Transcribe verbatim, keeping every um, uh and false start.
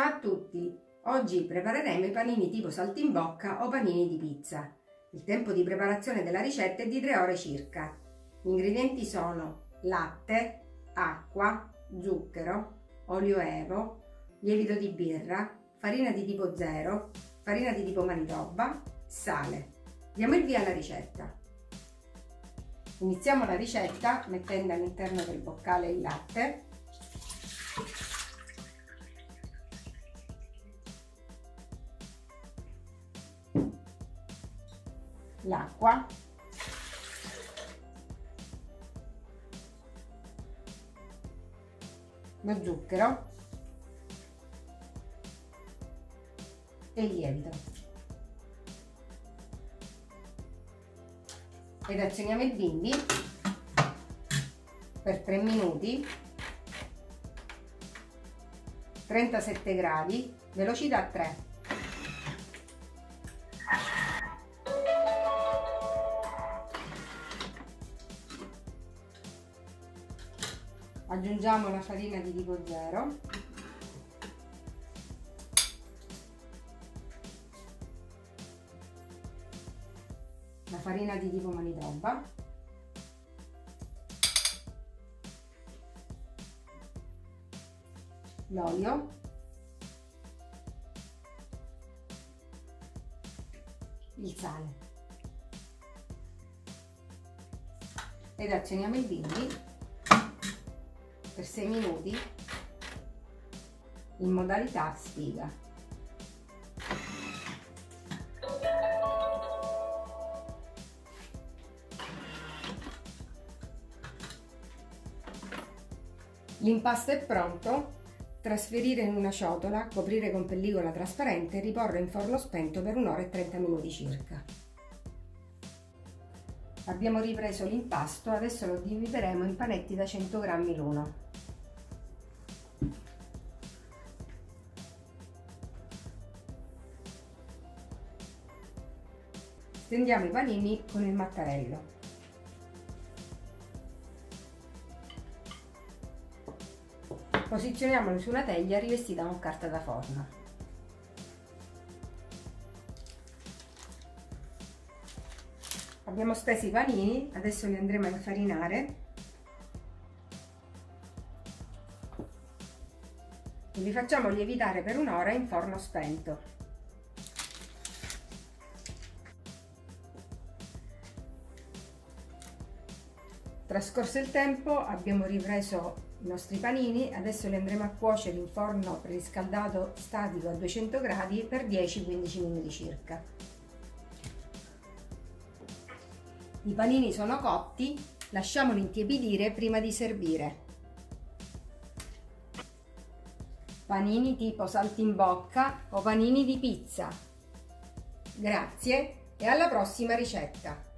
Ciao a tutti! Oggi prepareremo i panini tipo saltimbocca o panini di pizza. Il tempo di preparazione della ricetta è di tre ore circa. Gli ingredienti sono latte, acqua, zucchero, olio evo, lievito di birra, farina di tipo zero, farina di tipo Manitoba, sale. Diamo il via alla ricetta. Iniziamo la ricetta mettendo all'interno del boccale il latte. L'acqua, lo zucchero e il lievito ed azioniamo il bimby per tre minuti, trentasette gradi, velocità tre. Aggiungiamo la farina di tipo zero, la farina di tipo Manitoba, l'olio, il sale ed azioniamo il bimby per sei minuti in modalità sfiga. L'impasto è pronto. Trasferire in una ciotola, coprire con pellicola trasparente e riporre in forno spento per un'ora e trenta minuti circa. Abbiamo ripreso l'impasto, adesso lo divideremo in panetti da cento grammi l'uno. Stendiamo i panini con il mattarello. Posizioniamoli su una teglia rivestita con carta da forno. Abbiamo steso i panini, adesso li andremo a infarinare e li facciamo lievitare per un'ora in forno spento. Trascorso il tempo abbiamo ripreso i nostri panini, adesso li andremo a cuocere in forno preriscaldato statico a duecento gradi per dieci quindici minuti circa. I panini sono cotti, lasciamoli intiepidire prima di servire. Panini tipo saltimbocca o panini di pizza. Grazie e alla prossima ricetta!